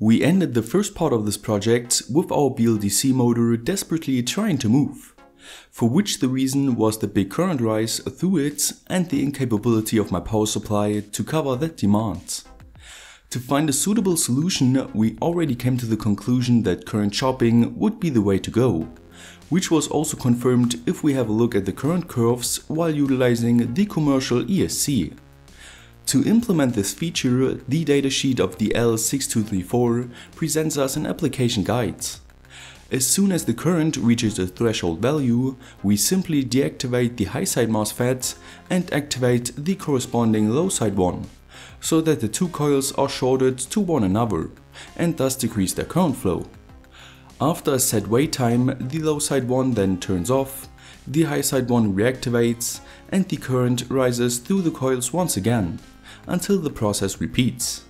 We ended the first part of this project with our BLDC motor desperately trying to move, for which the reason was the big current rise through it and the incapability of my power supply to cover that demand. To find a suitable solution, we already came to the conclusion that current chopping would be the way to go, which was also confirmed if we have a look at the current curves while utilizing the commercial ESC. To implement this feature, the datasheet of the L6234 presents us an application guide. As soon as the current reaches a threshold value, we simply deactivate the high side MOSFET and activate the corresponding low side one, so that the two coils are shorted to one another and thus decrease their current flow. After a set wait time, the low side one then turns off, the high side one reactivates, and the current rises through the coils once again, until the process repeats.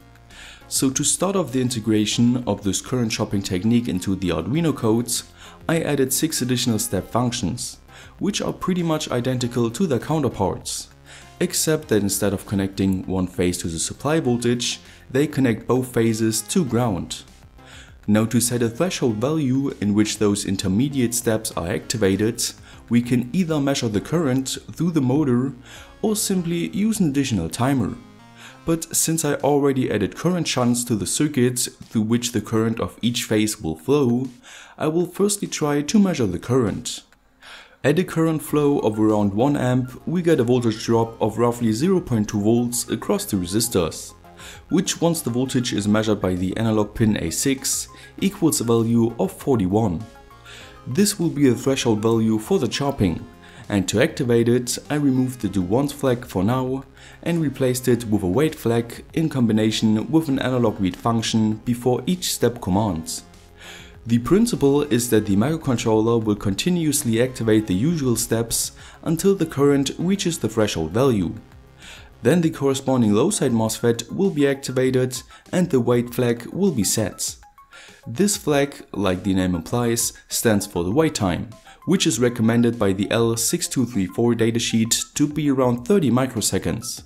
So to start off the integration of this current chopping technique into the Arduino codes, I added 6 additional step functions, which are pretty much identical to their counterparts, except that instead of connecting one phase to the supply voltage, they connect both phases to ground. Now to set a threshold value in which those intermediate steps are activated, we can either measure the current through the motor or simply use an additional timer. But since I already added current shunts to the circuit through which the current of each phase will flow, I will firstly try to measure the current. At a current flow of around 1 amp, we get a voltage drop of roughly 0.2 volts across the resistors, which once the voltage is measured by the analog pin A6 equals a value of 41. This will be the threshold value for the chopping, and to activate it I removed the do once flag for now and replaced it with a wait flag in combination with an analog read function before each step command. The principle is that the microcontroller will continuously activate the usual steps until the current reaches the threshold value. Then the corresponding low side MOSFET will be activated and the wait flag will be set. This flag, like the name implies, stands for the wait time, which is recommended by the L6234 datasheet to be around 30 microseconds,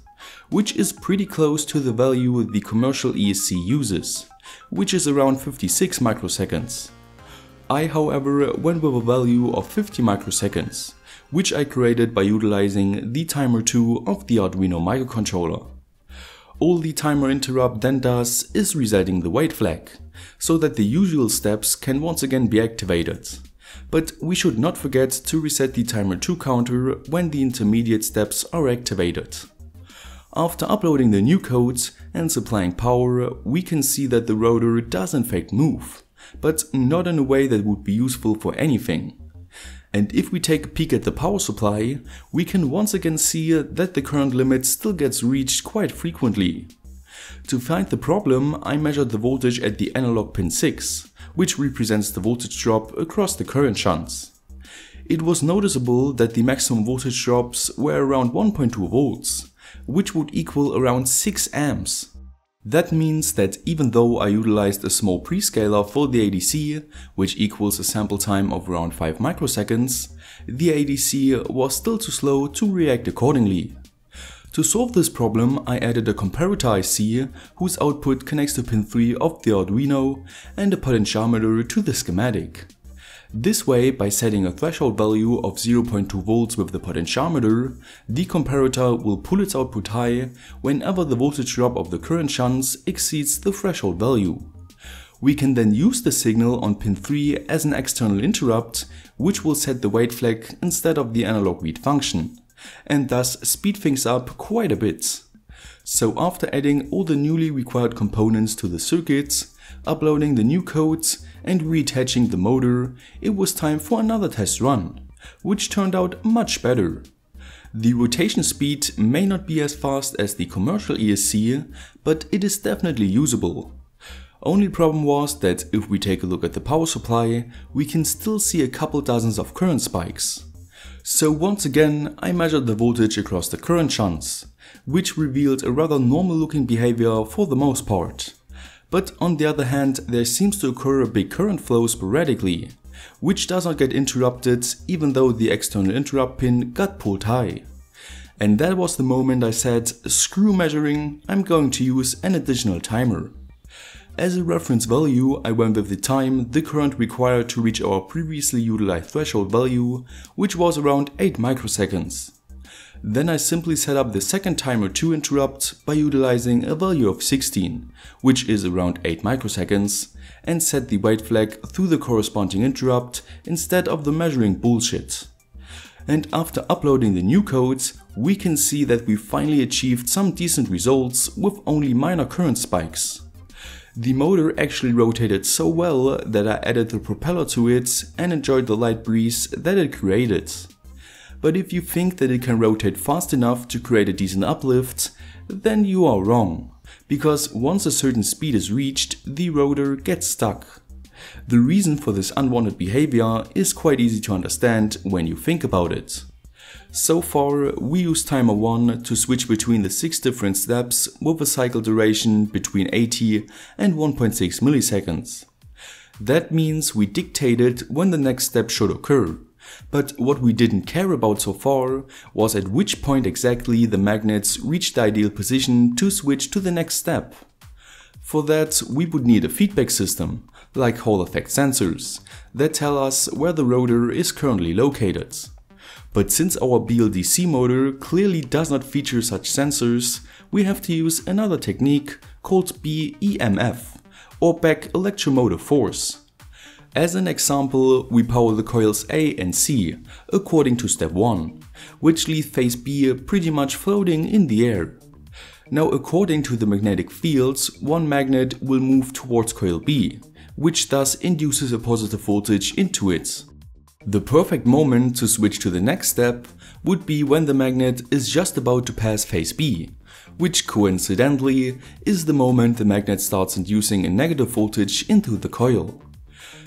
which is pretty close to the value the commercial ESC uses, which is around 56 microseconds. I, however, went with a value of 50 microseconds, which I created by utilizing the timer 2 of the Arduino microcontroller. All the timer interrupt then does is resetting the wait flag, so that the usual steps can once again be activated. But we should not forget to reset the timer 2 counter when the intermediate steps are activated. After uploading the new codes and supplying power, we can see that the rotor does in fact move, but not in a way that would be useful for anything. And if we take a peek at the power supply, we can once again see that the current limit still gets reached quite frequently. To find the problem, I measured the voltage at the analog pin 6, which represents the voltage drop across the current shunts. It was noticeable that the maximum voltage drops were around 1.2 volts, which would equal around 6 amps. That means that even though I utilized a small prescaler for the ADC, which equals a sample time of around 5 microseconds, the ADC was still too slow to react accordingly. To solve this problem, I added a comparator IC, whose output connects to pin 3 of the Arduino, and a potentiometer to the schematic. This way, by setting a threshold value of 0.2 volts with the potentiometer, the comparator will pull its output high whenever the voltage drop of the current shunts exceeds the threshold value. We can then use the signal on pin 3 as an external interrupt, which will set the wait flag instead of the analog read function, and thus speed things up quite a bit. So after adding all the newly required components to the circuits, uploading the new codes and reattaching the motor, it was time for another test run, which turned out much better. The rotation speed may not be as fast as the commercial ESC, but it is definitely usable. Only problem was that if we take a look at the power supply, we can still see a couple dozens of current spikes. So once again, I measured the voltage across the current shunts, which revealed a rather normal looking behavior for the most part. But on the other hand, there seems to occur a big current flow sporadically, which does not get interrupted even though the external interrupt pin got pulled high. And that was the moment I said, screw measuring, I'm going to use an additional timer. As a reference value, I went with the time the current required to reach our previously utilized threshold value, which was around 8 microseconds. Then I simply set up the second timer to interrupt by utilizing a value of 16, which is around 8 microseconds, and set the white flag through the corresponding interrupt instead of the measuring bullshit. And after uploading the new codes, we can see that we finally achieved some decent results with only minor current spikes. The motor actually rotated so well that I added the propeller to it and enjoyed the light breeze that it created. But if you think that it can rotate fast enough to create a decent uplift, then you are wrong, because once a certain speed is reached, the rotor gets stuck. The reason for this unwanted behavior is quite easy to understand when you think about it. So far, we used timer 1 to switch between the 6 different steps with a cycle duration between 80 and 1.6 milliseconds. That means we dictated when the next step should occur. But what we didn't care about so far was at which point exactly the magnets reached the ideal position to switch to the next step. For that, we would need a feedback system, like Hall effect sensors, that tell us where the rotor is currently located. But since our BLDC motor clearly does not feature such sensors, we have to use another technique called BEMF, or back electromotive force. As an example, we power the coils A and C, according to step 1, which leave phase B pretty much floating in the air. Now, according to the magnetic fields, one magnet will move towards coil B, which thus induces a positive voltage into it. The perfect moment to switch to the next step would be when the magnet is just about to pass phase B, which coincidentally is the moment the magnet starts inducing a negative voltage into the coil.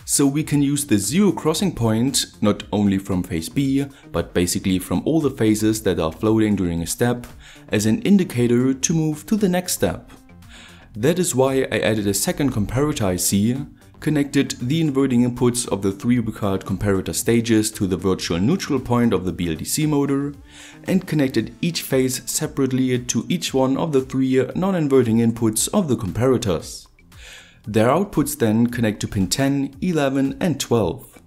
So we can use the zero crossing point not only from phase B, but basically from all the phases that are floating during a step, as an indicator to move to the next step. That is why I added a second comparator IC, connected the inverting inputs of the 3 required comparator stages to the virtual neutral point of the BLDC motor, and connected each phase separately to each one of the 3 non-inverting inputs of the comparators. Their outputs then connect to pin 10, 11 and 12.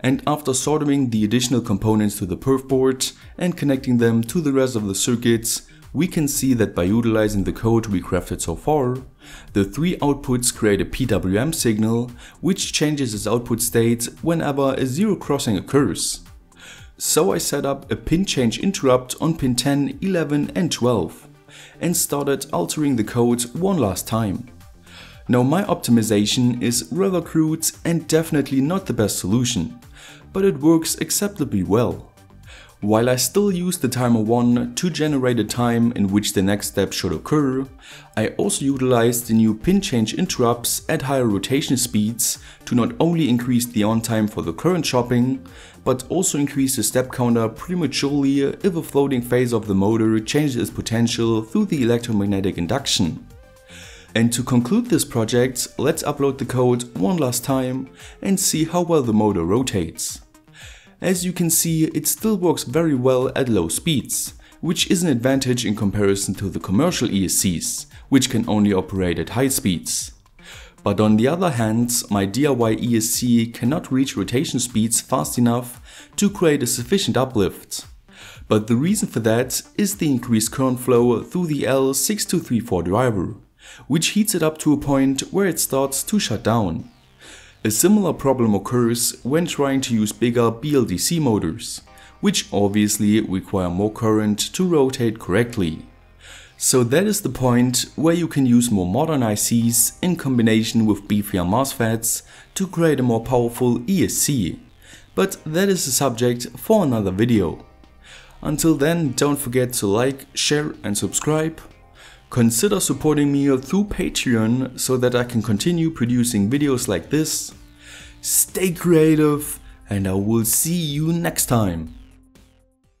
And after soldering the additional components to the perf board and connecting them to the rest of the circuits, we can see that by utilizing the code we crafted so far, the 3 outputs create a PWM signal, which changes its output state whenever a zero crossing occurs. So I set up a pin change interrupt on pin 10, 11 and 12 and started altering the code one last time. Now, my optimization is rather crude and definitely not the best solution, but it works acceptably well. While I still use the timer 1 to generate a time in which the next step should occur, I also utilized the new pin change interrupts at higher rotation speeds to not only increase the on time for the current chopping, but also increase the step counter prematurely if a floating phase of the motor changes its potential through the electromagnetic induction. And to conclude this project, let's upload the code one last time and see how well the motor rotates. As you can see, it still works very well at low speeds, which is an advantage in comparison to the commercial ESCs, which can only operate at high speeds. But on the other hand, my DIY ESC cannot reach rotation speeds fast enough to create a sufficient uplift. But the reason for that is the increased current flow through the L6234 driver, which heats it up to a point where it starts to shut down. A similar problem occurs when trying to use bigger BLDC motors, which obviously require more current to rotate correctly. So that is the point where you can use more modern ICs in combination with beefier MOSFETs to create a more powerful ESC. But that is a subject for another video. Until then, don't forget to like, share and subscribe. Consider supporting me through Patreon so that I can continue producing videos like this. Stay creative, and I will see you next time.